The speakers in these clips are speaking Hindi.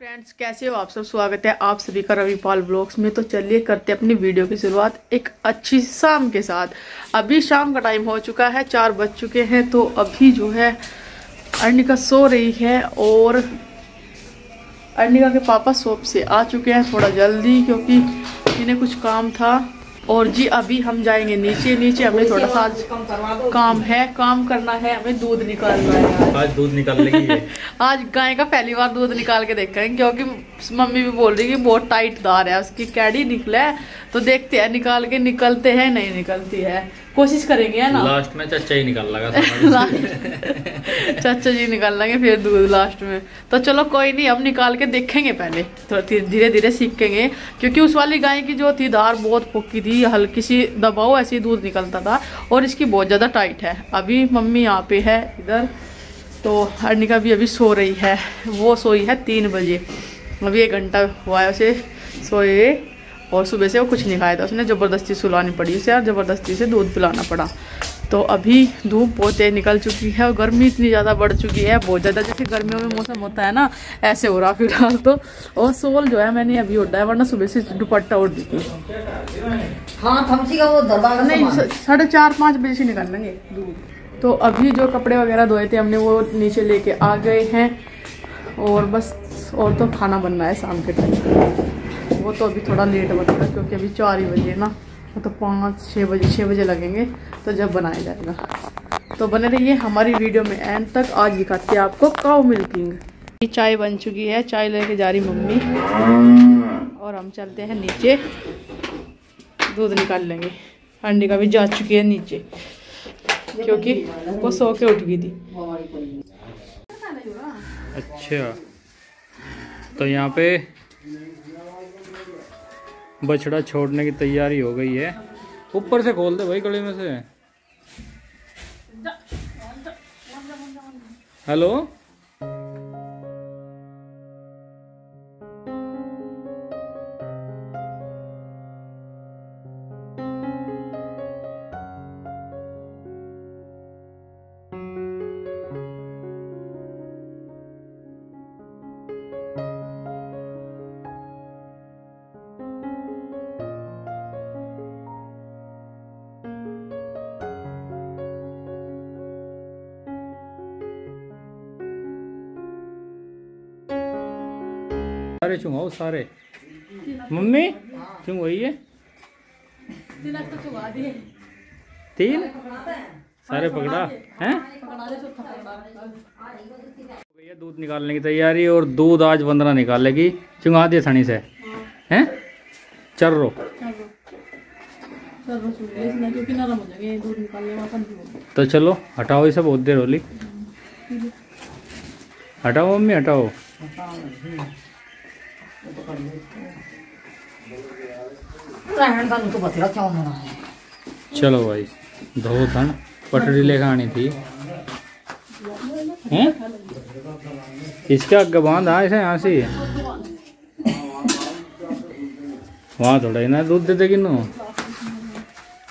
फ्रेंड्स, कैसे हो आप सब। स्वागत है आप सभी का रविपाल व्लॉग्स में। तो चलिए करते हैं अपनी वीडियो की शुरुआत एक अच्छी शाम के साथ। अभी शाम का टाइम हो चुका है, 4 बज चुके हैं। तो अभी जो है अर्निका सो रही है और अर्निका के पापा शॉप से आ चुके हैं थोड़ा जल्दी, क्योंकि इन्हें कुछ काम था। और जी अभी हम जाएंगे नीचे हमें थोड़ा सा काम करना है, हमें दूध निकालना है। आज दूध निकाल लेंगे। आज गाय का पहली बार दूध निकाल के देखा है, क्योंकि मम्मी भी बोल रही है कि बहुत टाइट दार है, उसकी कैडी निकला है। तो देखते हैं निकाल के निकलते हैं नहीं निकलती है, कोशिश करेंगे है ना। लास्ट में चाचा ही निकाल लगा चाचा जी निकाल लेंगे फिर दूध लास्ट में। तो चलो कोई नहीं, हम निकाल के देखेंगे पहले, तो धीरे धीरे सीखेंगे। क्योंकि उस वाली गाय की जो थी धार बहुत फूकी थी, हल्की सी दबाओ ऐसे ही दूध निकलता था, और इसकी बहुत ज़्यादा टाइट है। अभी मम्मी यहाँ पे है इधर, तो अर्निका भी अभी सो रही है। वो सोई है 3 बजे, अभी 1 घंटा हुआ है उसे सोए, और सुबह से वो कुछ नहीं खाया था, उसने ज़बरदस्ती सुलानी पड़ी उसे और ज़बरदस्ती से दूध पिलाना पड़ा। तो अभी धूप बहुत तेज निकल चुकी है और गर्मी इतनी ज़्यादा बढ़ चुकी है, बहुत ज़्यादा। जैसे गर्मियों में मौसम होता है ना, ऐसे हो रहा फिलहाल तो। और सोल जो है मैंने अभी ओढ़ा है, वरना सुबह से दुपट्टा ओढ़ दी थी। हाँ थमसी का वो दरबार नहीं, 4:30-5 बजे से निकाल लेंगे दूध। तो अभी जो कपड़े वगैरह धोए थे हमने वो नीचे लेके आ गए हैं, और बस और तो खाना बनना है शाम के टाइम। वो तो अभी थोड़ा लेट बनेगा, क्योंकि अभी 4 बजे ना, तो 5-6 बजे लगेंगे, तो जब बनाया जाएगा। तो बने रहिए हमारी वीडियो में एंड तक। आज दिखाते हैं आपको काऊ मिल्किंग। चाय बन चुकी है, चाय लेके जा रही मम्मी, और हम चलते हैं नीचे दूध निकाल लेंगे। अर्निका भी जा चुकी है नीचे, क्योंकि वो सो के उठ गई थी। अच्छा, तो यहाँ पे बछड़ा छोड़ने की तैयारी हो गई है। ऊपर से खोल दे भाई गले में से। हेलो, सारे चुंगाओ सारे। मम्मी चुंग वही है, 3 सारे पकड़ा है। दूध निकालने की तैयारी, और दूध आज वंदना निकालेगी। चुंगा दे सनी से हैं, चर्रो चर्रो। तो चलो हटाओ इसे, बहुत देर होली। हटाओ मम्मी हटाओ। चलो भाई धो धन पटड़ी लेकर आनी थी हैं? इसके आगे बांध आए से यहाँ से वहाँ थोड़ा ही ना दूध देते कि नो,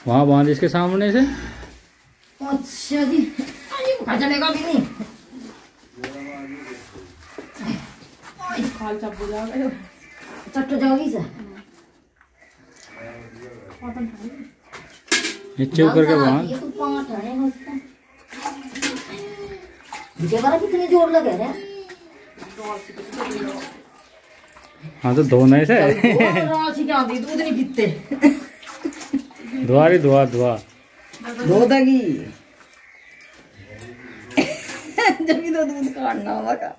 वहाँ बांध इसके सामने से। अच्छा जी चलेगा भी नहीं। नीचे उतर के बांध। हाँ तो धोना है धुआ रही धुआ धुआ धो देगी जब भी तो दूध काटना होगा।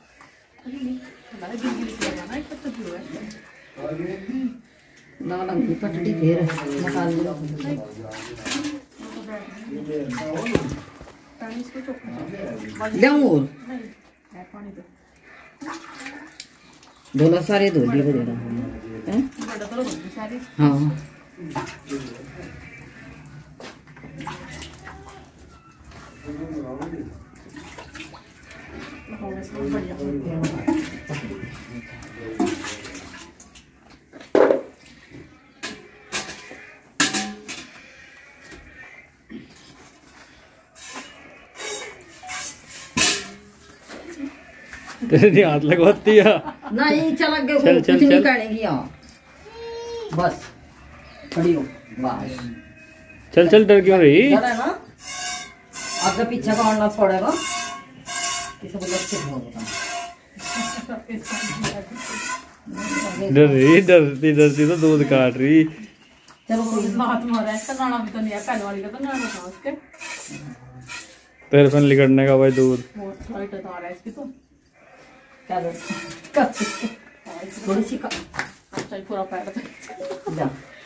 धोला सारे धो दिए बोला। हाँ तेरे नहीं हाथ लगवाती है। नहीं चल कुछ नहीं करेगी बस खड़ी हो चल चल डर क्यों रही आपका पीछा का आना पड़ेगा डरती डरती तो दूध काट रही चलो तेरे लिकड़ने का भाई दूध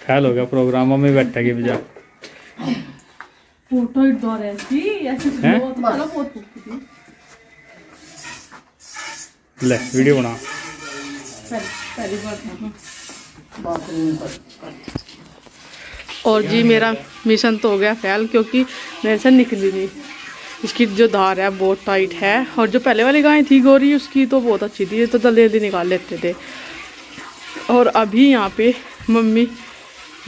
फैल हो गया प्रोग्राम में बैठा के बजा ले वीडियो बना और जी मेरा मिशन तो हो गया फैल क्योंकि मेरे से निकली नहीं। इसकी जो धार है बहुत टाइट है और जो पहले वाली गाय थी गोरी उसकी तो बहुत अच्छी थी तो जल्दी जल्दी निकाल लेते थे। और अभी यहाँ पे मम्मी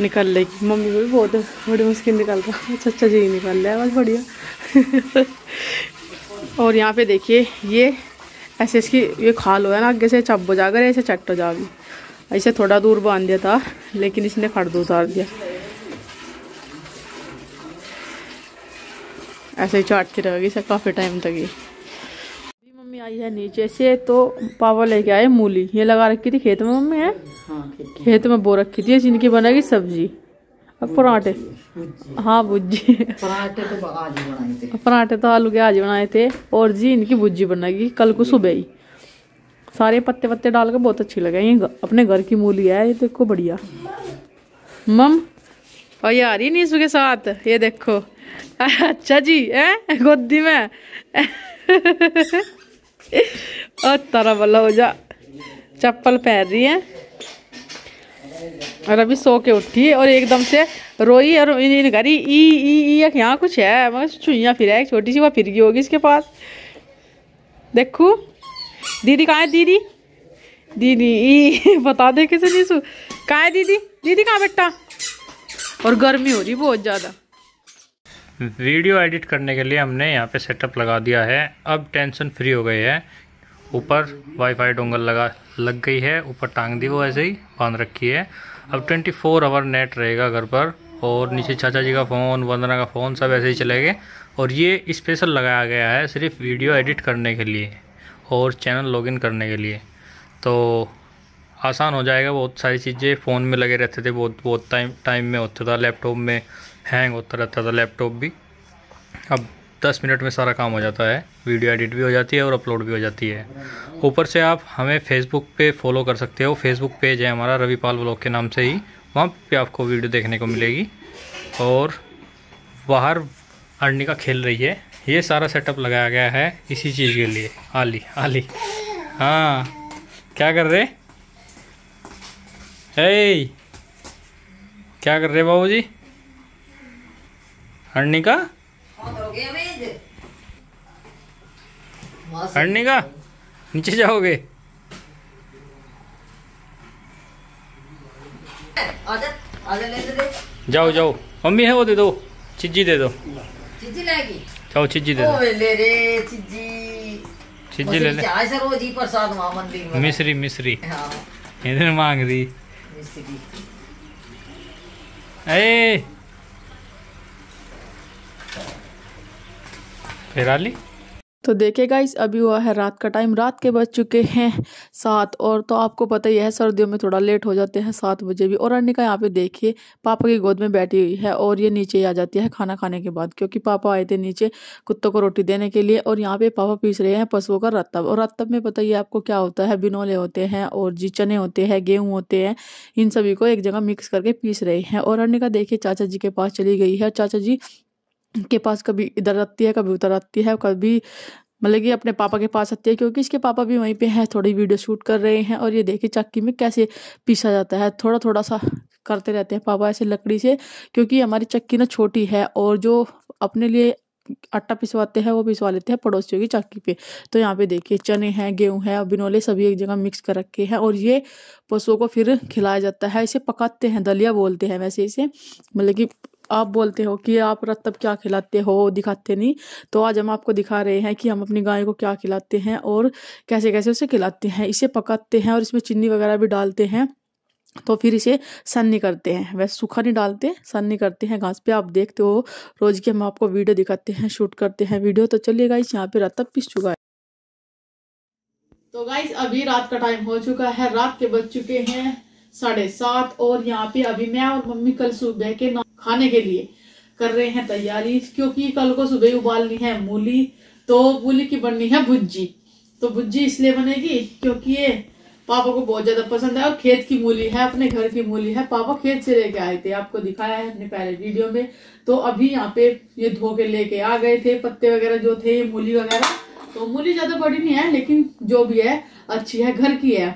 निकल लेगी मम्मी को भी बहुत बड़ी मुश्किल निकल रहा अच्छा अच्छा जी निकल रहा है बस बढ़िया। और यहाँ पे देखिए ये ऐसे इसकी ये खाल हो है ना आगे से चप हो जाकर ऐसे चट हो जाएगी। ऐसे थोड़ा दूर बांध दिया था लेकिन इसने खड़ दो उतार दिया ऐसे ही चाटती रहेगी इसे काफ़ी टाइम तक। ये मम्मी आई है नीचे से तो पापा लेके आए मूली ये लगा रखी थी खेत में मम्मी है खेत में बो रखी थी जिनकी बनेगी सब्जी अब पराठे हाँ भुजी पराठे तो आलू के आज बनाए थे और जी इनकी भुजी बनेगी कल को सुबह ही सारे पत्ते पत्ते डाल के बहुत अच्छी लगे। ये अपने घर की मूली है ये देखो बढ़िया मम और ये आ रही नीशु के साथ ये देखो अच्छा जी है गोदी में और तारा वाला हो जा चप्पल पहन रही है और अभी सो के उठी और एकदम से रोई और करी ई ई ई यहाँ कुछ है मगर चुइया फिर है एक छोटी सी वह फिर गई होगी इसके पास देखो दीदी कहाँ है दीदी दीदी ई बता दे किसे नीशु कहाँ है दीदी दीदी कहाँ बेटा। और गर्मी हो रही बहुत ज़्यादा। वीडियो एडिट करने के लिए हमने यहाँ पे सेटअप लगा दिया है अब टेंशन फ्री हो गई है। ऊपर वाईफाई डोंगल लग गई है ऊपर टांग दी वो ऐसे ही बांध रखी है। अब 24 आवर नेट रहेगा घर पर और नीचे चाचा जी का फ़ोन वंदना का फ़ोन सब ऐसे ही चलेंगे। और ये स्पेशल लगाया गया है सिर्फ वीडियो एडिट करने के लिए और चैनल लॉगिन करने के लिए तो आसान हो जाएगा। बहुत सारी चीज़ें फ़ोन में लगे रहते थे बहुत टाइम में होता था लैपटॉप में हैंग होता रहता था लैपटॉप भी। अब 10 मिनट में सारा काम हो जाता है वीडियो एडिट भी हो जाती है और अपलोड भी हो जाती है। ऊपर से आप हमें फेसबुक पे फॉलो कर सकते हो फेसबुक पेज है हमारा रविपाल व्लॉग के नाम से ही वहाँ पे आपको वीडियो देखने को मिलेगी। और बाहर अर्निका खेल रही है ये सारा सेटअप लगाया गया है इसी चीज़ के लिए। आली आली हाँ क्या कर रहे है क्या कर रहे बाबू जी अर्निका अर्निका नीचे जाओगे जाओ जाओ मम्मी है वो दे दो चिज्जी दे दो जाओ चिज्जी दे दो चिज्जी ले ले मिश्री मिश्री इधर मांग रही ए फिराली। तो देखिए गाइस अभी हुआ है रात का टाइम रात के बज चुके हैं 7 और तो आपको पता ही है सर्दियों में थोड़ा लेट हो जाते हैं 7 बजे भी। और अर्निका यहाँ पे देखिए पापा की गोद में बैठी हुई है और ये नीचे आ जाती है खाना खाने के बाद क्योंकि पापा आए थे नीचे कुत्तों को रोटी देने के लिए। और यहाँ पे पापा पीस रहे हैं पशुओं का रत्तब और रत्तब में पता ही आपको क्या होता है बिनौले होते हैं और जी चने होते हैं गेहूँ होते हैं इन सभी को एक जगह मिक्स करके पीस रहे हैं। और अर्निका देखिए चाचा जी के पास चली गई है चाचा जी के पास कभी इधर आती है कभी उधर आती है कभी मतलब कि अपने पापा के पास आती है क्योंकि इसके पापा भी वहीं पे हैं थोड़ी वीडियो शूट कर रहे हैं। और ये देखिए चक्की में कैसे पीसा जाता है थोड़ा थोड़ा सा करते रहते हैं पापा ऐसे लकड़ी से क्योंकि हमारी चक्की ना छोटी है और जो अपने लिए आटा पिसवाते हैं वो पिसवा लेते हैं पड़ोसियों की चक्की पे। तो यहाँ पे देखिए चने हैं गेहूं है और बिनौले सभी एक जगह मिक्स कर रखे हैं और ये पशुओं को फिर खिलाया जाता है इसे पकाते हैं दलिया बोलते हैं वैसे इसे मतलब कि आप बोलते हो कि आप रत्तब क्या खिलाते हो, दिखाते नहीं, तो आज हम आपको दिखा रहे हैं कि हम अपनी गाय को क्या खिलाते हैं और कैसे कैसे उसे खिलाते हैं। इसे पकाते हैं और इसमें चीनी वगैरह भी डालते हैं, तो फिर इसे सन्नी करते हैं, वैसे सूखा नहीं डालते, सन्नी करते हैं घास पे। आप देखते हो रोज के हम आपको वीडियो दिखाते हैं, शूट करते हैं वीडियो। तो चलिए गाइस यहाँ पे रत्तब पिस चुका है। तो गाइस अभी रात का टाइम हो चुका है, रात के बज चुके हैं 7:30 और यहाँ पे अभी मैं और मम्मी कल सुबह के खाने के लिए कर रहे हैं तैयारी, क्योंकि कल को सुबह उबालनी है मूली, तो मूली की बननी है भुज्जी। तो भुज्जी इसलिए बनेगी क्योंकि ये पापा को बहुत ज्यादा पसंद है और खेत की मूली है, अपने घर की मूली है। पापा खेत से लेके आए थे, आपको दिखाया है अपने पहले वीडियो में। तो अभी यहाँ पे ये धो के लेके आ गए थे, पत्ते वगैरह जो थे, मूली वगैरह। तो मूली ज्यादा बड़ी नहीं है, लेकिन जो भी है अच्छी है, घर की है।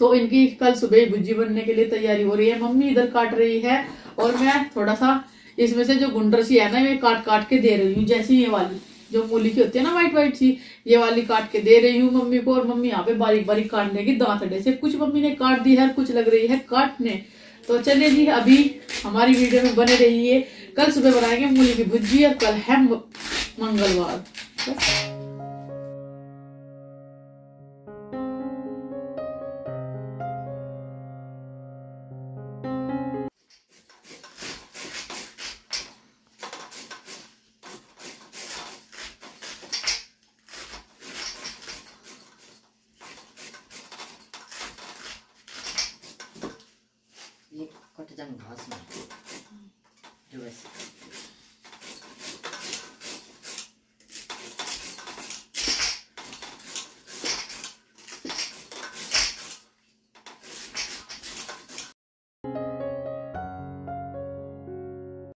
तो इनकी कल सुबह भुज्जी बनने के लिए तैयारी हो रही है। मम्मी इधर काट रही है और मैं थोड़ा सा इसमें से जो गुंडर सी है ना, ये काट काट के दे रही हूँ। जैसे ये वाली जो मूली की होती है ना, व्हाइट व्हाइट सी, ये वाली काट के दे रही हूँ मम्मी को। और मम्मी यहाँ पे बारीक बारीक काटने की दांतड़े से, कुछ मम्मी ने काट दी है, कुछ लग रही है काटने। तो चलिए जी अभी हमारी वीडियो में बने रहिए। कल सुबह बनाएंगे मूली की भुज्जी और कल है मंगलवार। घास में जो वैसे